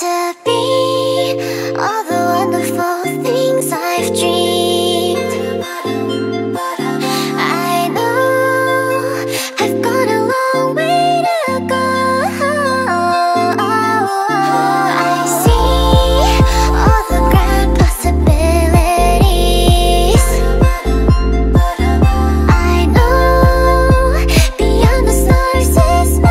to be all the wonderful things I've dreamed. I know I've gone a long way to go. I see all the grand possibilities. I know beyond the stars is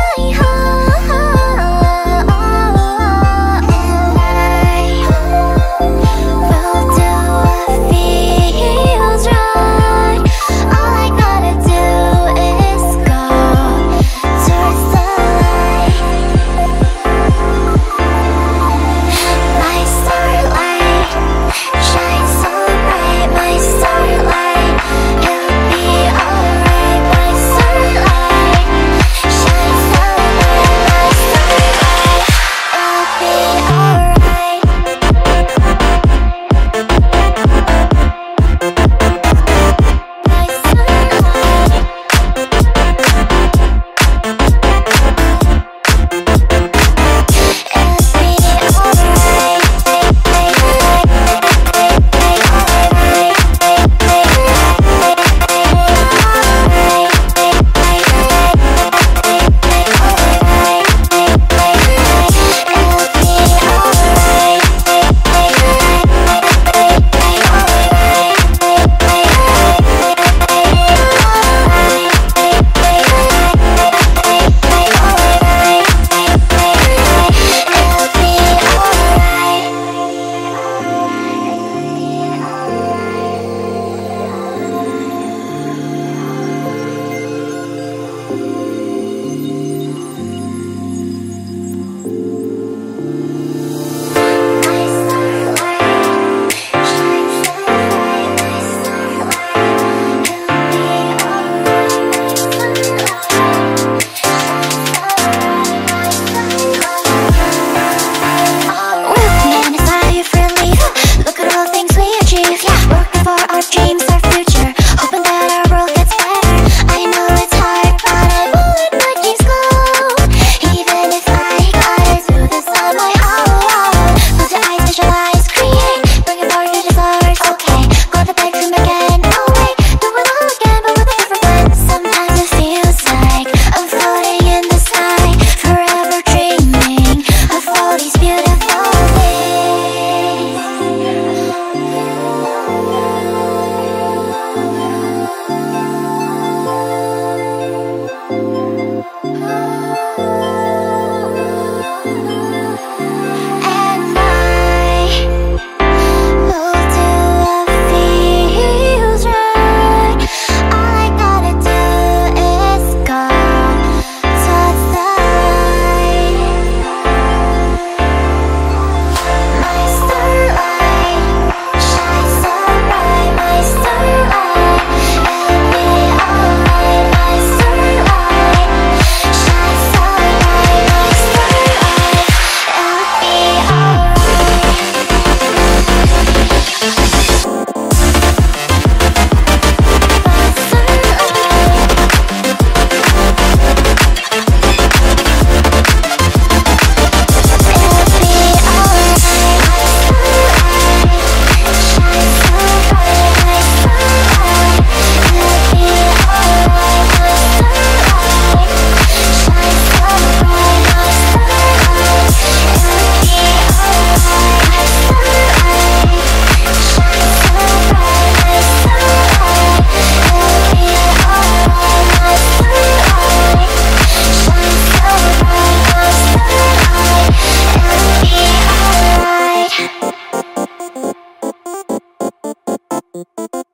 my home.